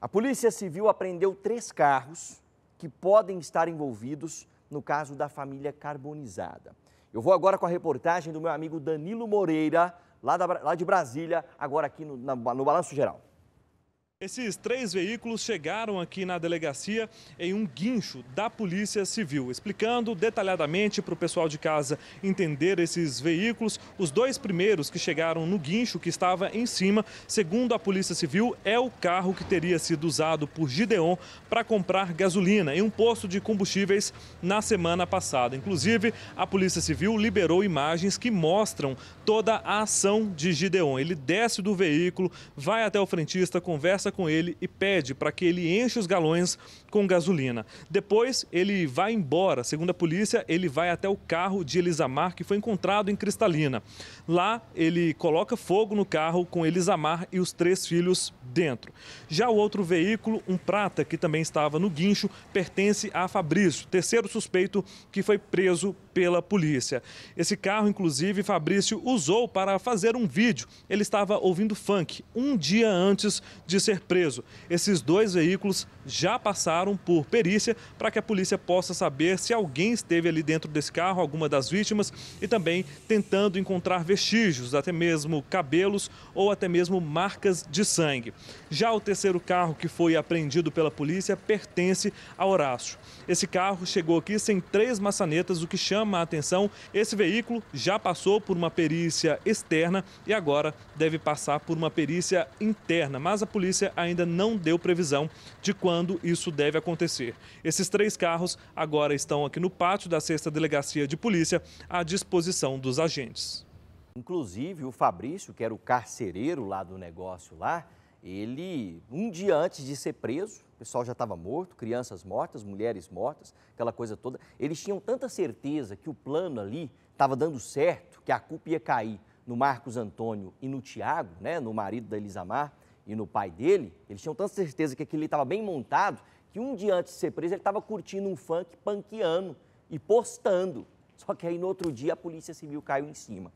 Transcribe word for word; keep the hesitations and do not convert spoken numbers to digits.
A Polícia Civil apreendeu três carros que podem estar envolvidos no caso da família carbonizada. Eu vou agora com a reportagem do meu amigo Danilo Moreira, lá, da, lá de Brasília, agora aqui no, na, no Balanço Geral. Esses três veículos chegaram aqui na delegacia em um guincho da Polícia Civil, explicando detalhadamente para o pessoal de casa entender esses veículos. Os dois primeiros que chegaram no guincho que estava em cima, segundo a Polícia Civil, é o carro que teria sido usado por Gideon para comprar gasolina em um posto de combustíveis na semana passada. Inclusive, a Polícia Civil liberou imagens que mostram toda a ação de Gideon. Ele desce do veículo, vai até o frentista, conversa com ele e pede para que ele enche os galões com gasolina. Depois ele vai embora. Segundo a polícia, ele vai até o carro de Elisamar, que foi encontrado em Cristalina. Lá ele coloca fogo no carro com Elisamar e os três filhos dentro. Já o outro veículo, um prata, que também estava no guincho, pertence a Fabrício, terceiro suspeito que foi preso pela polícia. Esse carro, inclusive, Fabrício usou para fazer um vídeo. Ele estava ouvindo funk um dia antes de ser preso. Esses dois veículos já passaram por perícia para que a polícia possa saber se alguém esteve ali dentro desse carro, alguma das vítimas, e também tentando encontrar vestígios, até mesmo cabelos ou até mesmo marcas de sangue. Já o terceiro carro que foi apreendido pela polícia pertence a Horácio. Esse carro chegou aqui sem três maçanetas, o que chama a atenção. Esse veículo já passou por uma perícia externa e agora deve passar por uma perícia interna, mas a polícia A polícia ainda não deu previsão de quando isso deve acontecer. Esses três carros agora estão aqui no pátio da sexta Delegacia de Polícia à disposição dos agentes. Inclusive, o Fabrício, que era o carcereiro lá do negócio lá, ele, um dia antes de ser preso, o pessoal já estava morto, crianças mortas, mulheres mortas, aquela coisa toda. Eles tinham tanta certeza que o plano ali estava dando certo, que a culpa ia cair no Marcos Antônio e no Tiago, né, no marido da Elisamar, e no pai dele. Eles tinham tanta certeza que aquilo estava bem montado, que um dia antes de ser preso ele estava curtindo um funk, panqueando e postando. Só que aí no outro dia a Polícia Civil caiu em cima.